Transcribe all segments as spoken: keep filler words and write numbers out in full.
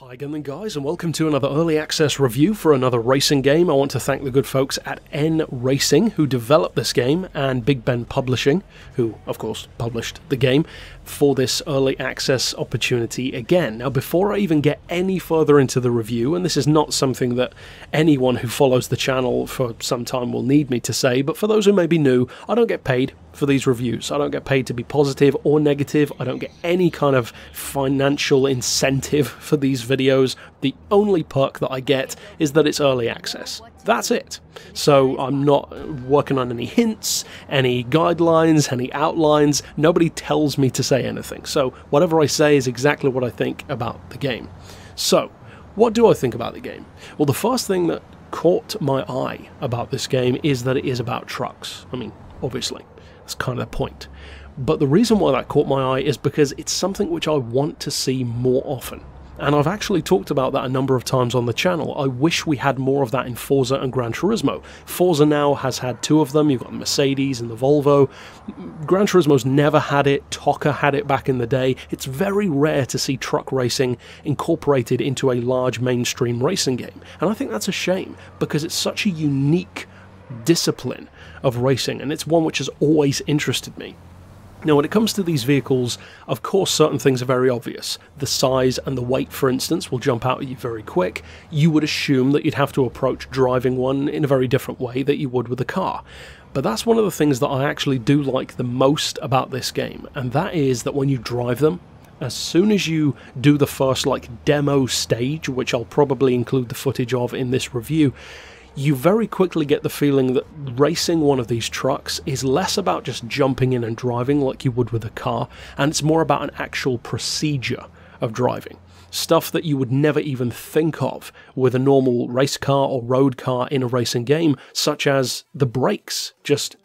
Hi again guys, and welcome to another early access review for another racing game. I want to thank the good folks at N Racing who developed this game, and Big Ben Publishing, who of course published the game, for this early access opportunity again. Now, before I even get any further into the review, and this is not something that anyone who follows the channel for some time will need me to say, but for those who may be new, I don't get paid for these reviews. I don't get paid to be positive or negative. I don't get any kind of financial incentive for these videos. The only perk that I get is that it's early access. That's it. So I'm not working on any hints, any guidelines, any outlines. Nobody tells me to say anything. So whatever I say is exactly what I think about the game. So what do I think about the game? Well, the first thing that caught my eye about this game is that it is about trucks. I mean, obviously. That's kind of the point. But the reason why that caught my eye is because it's something which I want to see more often. And I've actually talked about that a number of times on the channel. I wish we had more of that in Forza and Gran Turismo. Forza now has had two of them. You've got the Mercedes and the Volvo. Gran Turismo's never had it. Toca had it back in the day. It's very rare to see truck racing incorporated into a large mainstream racing game. And I think that's a shame, because it's such a unique discipline of racing, and it's one which has always interested me. Now, when it comes to these vehicles, of course, certain things are very obvious. The size and the weight, for instance, will jump out at you very quick. You would assume that you'd have to approach driving one in a very different way that you would with a car. But that's one of the things that I actually do like the most about this game, and that is that when you drive them, as soon as you do the first, like, demo stage, which I'll probably include the footage of in this review, you very quickly get the feeling that racing one of these trucks is less about just jumping in and driving like you would with a car, and it's more about an actual procedure of driving. Stuff that you would never even think of with a normal race car or road car in a racing game, such as the brakes just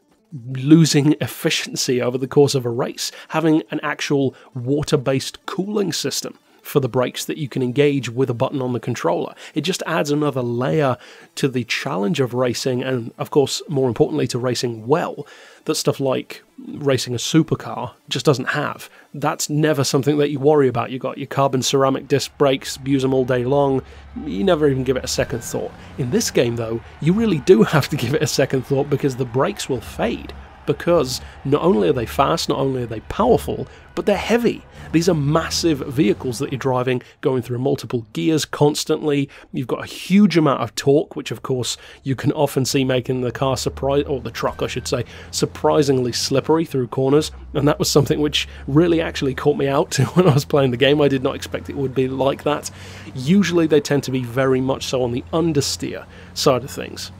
losing efficiency over the course of a race, having an actual water-based cooling system for the brakes that you can engage with a button on the controller. It just adds another layer to the challenge of racing, and of course, more importantly, to racing well, that stuff like racing a supercar just doesn't have. That's never something that you worry about. You got your carbon ceramic disc brakes, use them all day long, you never even give it a second thought. In this game though, you really do have to give it a second thought, because the brakes will fade. Because not only are they fast, not only are they powerful, but they're heavy. These are massive vehicles that you're driving, going through multiple gears constantly. You've got a huge amount of torque, which of course you can often see making the car surprise, or the truck I should say, surprisingly slippery through corners. And that was something which really actually caught me out when I was playing the game. I did not expect it would be like that. Usually they tend to be very much so on the understeer side of things.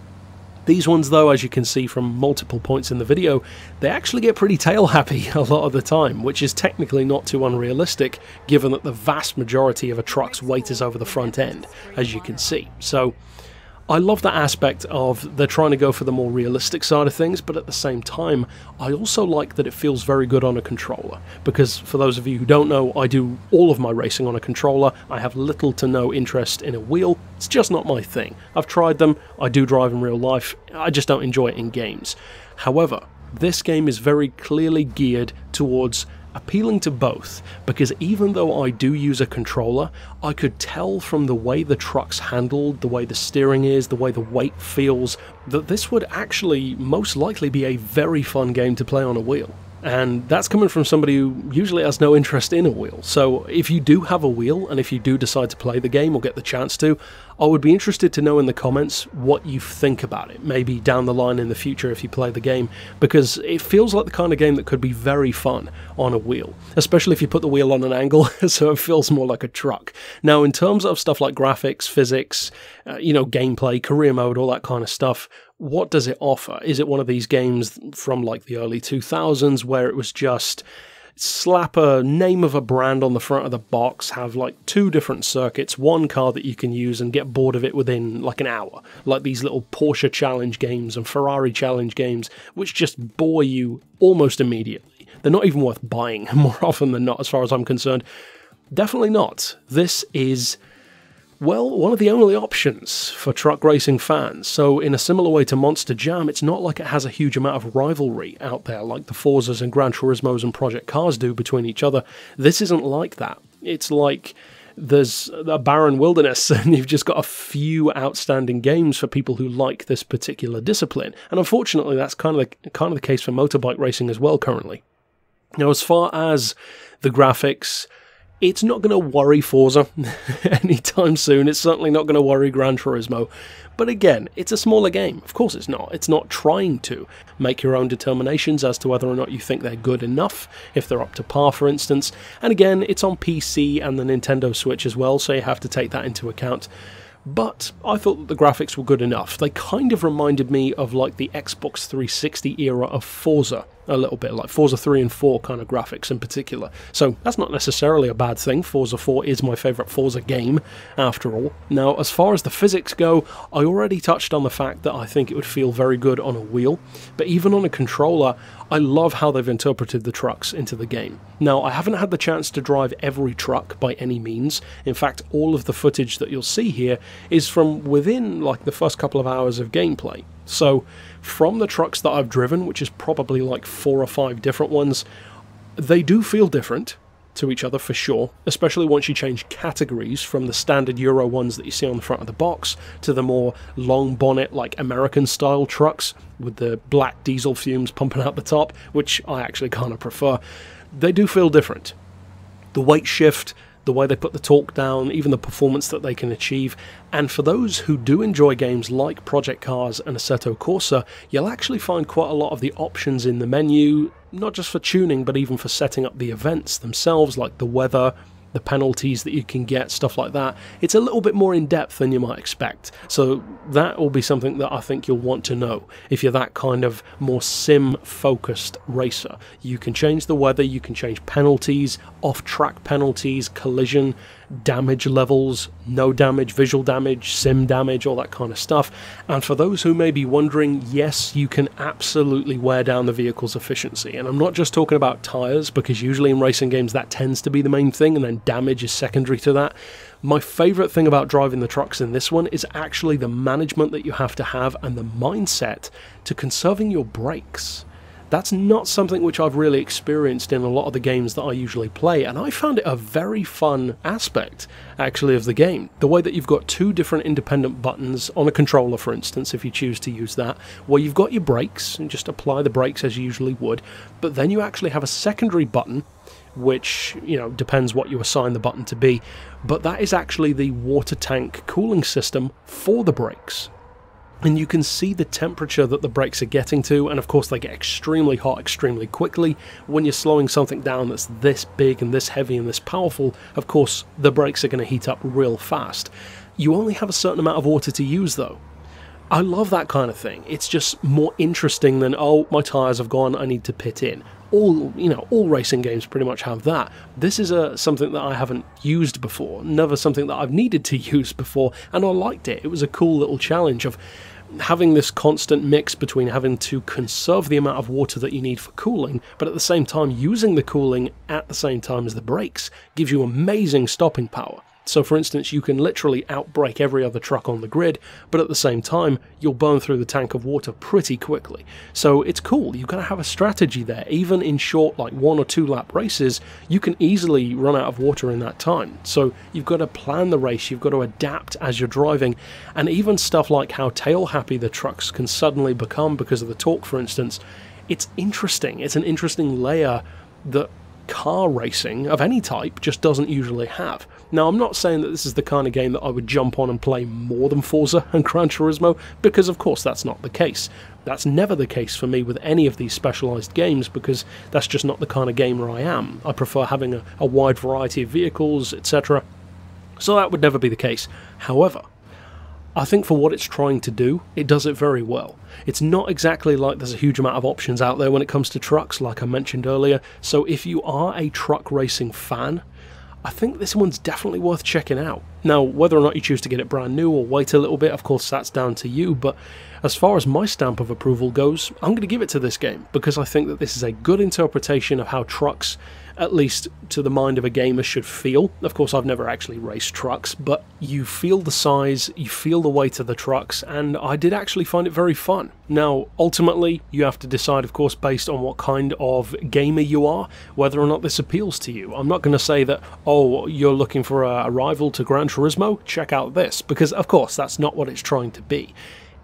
These ones though, as you can see from multiple points in the video, they actually get pretty tail happy a lot of the time, which is technically not too unrealistic given that the vast majority of a truck's weight is over the front end, as you can see. So I love that aspect of they're trying to go for the more realistic side of things, but at the same time, I also like that it feels very good on a controller, because for those of you who don't know, I do all of my racing on a controller. I have little to no interest in a wheel. It's just not my thing. I've tried them. I do drive in real life. I just don't enjoy it in games. However, this game is very clearly geared towards appealing to both, because even though I do use a controller, I could tell from the way the truck's handled, the way the steering is, the way the weight feels, that this would actually most likely be a very fun game to play on a wheel. And that's coming from somebody who usually has no interest in a wheel. So if you do have a wheel, and if you do decide to play the game or get the chance to, I would be interested to know in the comments what you think about it, maybe down the line in the future if you play the game, because it feels like the kind of game that could be very fun on a wheel, especially if you put the wheel on an angle so it feels more like a truck. Now, in terms of stuff like graphics, physics, uh, you know, gameplay, career mode, all that kind of stuff, what does it offer? Is it one of these games from like the early two thousands where it was just slap a name of a brand on the front of the box, have like two different circuits, one car that you can use, and get bored of it within like an hour? Like these little Porsche challenge games and Ferrari challenge games, which just bore you almost immediately. They're not even worth buying more often than not, as far as I'm concerned. Definitely not. This is, well, one of the only options for truck racing fans. So in a similar way to Monster Jam, it's not like it has a huge amount of rivalry out there like the Forzas and Gran Turismos and Project Cars do between each other. This isn't like that. It's like there's a barren wilderness, and you've just got a few outstanding games for people who like this particular discipline. And unfortunately, that's kind of the, kind of the case for motorbike racing as well currently. Now, as far as the graphics, it's not going to worry Forza anytime soon. It's certainly not going to worry Gran Turismo. But again, it's a smaller game. Of course it's not. It's not trying to make your own determinations as to whether or not you think they're good enough, if they're up to par, for instance. And again, it's on P C and the Nintendo Switch as well, so you have to take that into account. But I thought that the graphics were good enough. They kind of reminded me of like the Xbox three sixty era of Forza a little bit, like Forza three and four kind of graphics in particular. So that's not necessarily a bad thing. Forza four is my favourite Forza game, after all. Now, as far as the physics go, I already touched on the fact that I think it would feel very good on a wheel, but even on a controller, I love how they've interpreted the trucks into the game. Now, I haven't had the chance to drive every truck by any means. In fact, all of the footage that you'll see here is from within like the first couple of hours of gameplay. So from the trucks that I've driven, which is probably like four or five different ones, they do feel different to each other for sure, especially once you change categories from the standard Euro ones that you see on the front of the box to the more long bonnet, like American style trucks with the black diesel fumes pumping out the top, which I actually kind of prefer. They do feel different. The weight shift, the way they put the torque down, even the performance that they can achieve. And for those who do enjoy games like Project Cars and Assetto Corsa, you'll actually find quite a lot of the options in the menu, not just for tuning, but even for setting up the events themselves, like the weather, the penalties that you can get, stuff like that. It's a little bit more in-depth than you might expect. So that will be something that I think you'll want to know if you're that kind of more sim-focused racer. You can change the weather, you can change penalties, off-track penalties, collision, damage levels, no damage, visual damage, sim damage, all that kind of stuff. And for those who may be wondering, yes, you can absolutely wear down the vehicle's efficiency. And I'm not just talking about tyres, because usually in racing games that tends to be the main thing, and then damage is secondary to that. My favourite thing about driving the trucks in this one is actually the management that you have to have and the mindset to conserving your brakes. That's not something which I've really experienced in a lot of the games that I usually play, and I found it a very fun aspect, actually, of the game. The way that you've got two different independent buttons on a controller, for instance, if you choose to use that, where you've got your brakes, and just apply the brakes as you usually would, but then you actually have a secondary button, which, you know, depends what you assign the button to be, but that is actually the water tank cooling system for the brakes. And you can see the temperature that the brakes are getting to, and of course they get extremely hot extremely quickly. When you're slowing something down that's this big and this heavy and this powerful, of course the brakes are going to heat up real fast. You only have a certain amount of water to use though. I love that kind of thing. It's just more interesting than, oh, my tyres have gone, I need to pit in. All, you know, all racing games pretty much have that. This is a, something that I haven't used before, never something that I've needed to use before, and I liked it. It was a cool little challenge of having this constant mix between having to conserve the amount of water that you need for cooling, but at the same time using the cooling at the same time as the brakes gives you amazing stopping power. So for instance, you can literally outbrake every other truck on the grid, but at the same time, you'll burn through the tank of water pretty quickly. So it's cool, you've got to have a strategy there. Even in short, like one or two lap races, you can easily run out of water in that time. So you've got to plan the race, you've got to adapt as you're driving, and even stuff like how tail happy the trucks can suddenly become because of the torque, for instance. It's interesting, it's an interesting layer that car racing of any type just doesn't usually have. Now, I'm not saying that this is the kind of game that I would jump on and play more than Forza and Gran Turismo, because of course that's not the case. That's never the case for me with any of these specialised games, because that's just not the kind of gamer I am. I prefer having a, a wide variety of vehicles, et cetera. So that would never be the case. However, I think for what it's trying to do, it does it very well. It's not exactly like there's a huge amount of options out there when it comes to trucks, like I mentioned earlier, so if you are a truck racing fan, I think this one's definitely worth checking out. Now, whether or not you choose to get it brand new or wait a little bit, of course, that's down to you, but as far as my stamp of approval goes, I'm going to give it to this game, because I think that this is a good interpretation of how trucks, at least to the mind of a gamer, should feel. Of course, I've never actually raced trucks, but you feel the size, you feel the weight of the trucks, and I did actually find it very fun. Now, ultimately, you have to decide, of course, based on what kind of gamer you are, whether or not this appeals to you. I'm not going to say that, oh, you're looking for a rival to Gran Turismo? Check out this, because, of course, that's not what it's trying to be.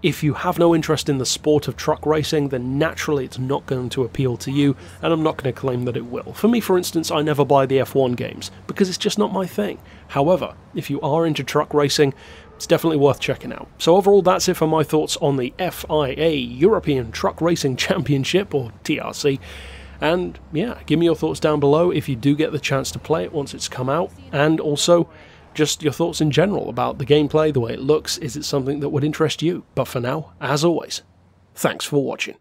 If you have no interest in the sport of truck racing, then naturally it's not going to appeal to you, and I'm not going to claim that it will. For me, for instance, I never buy the F one games, because it's just not my thing. However, if you are into truck racing, it's definitely worth checking out. So overall, that's it for my thoughts on the F I A European Truck Racing Championship, or T R C. And yeah, give me your thoughts down below if you do get the chance to play it once it's come out, and also just your thoughts in general about the gameplay, the way it looks. Is it something that would interest you? But for now, as always, thanks for watching.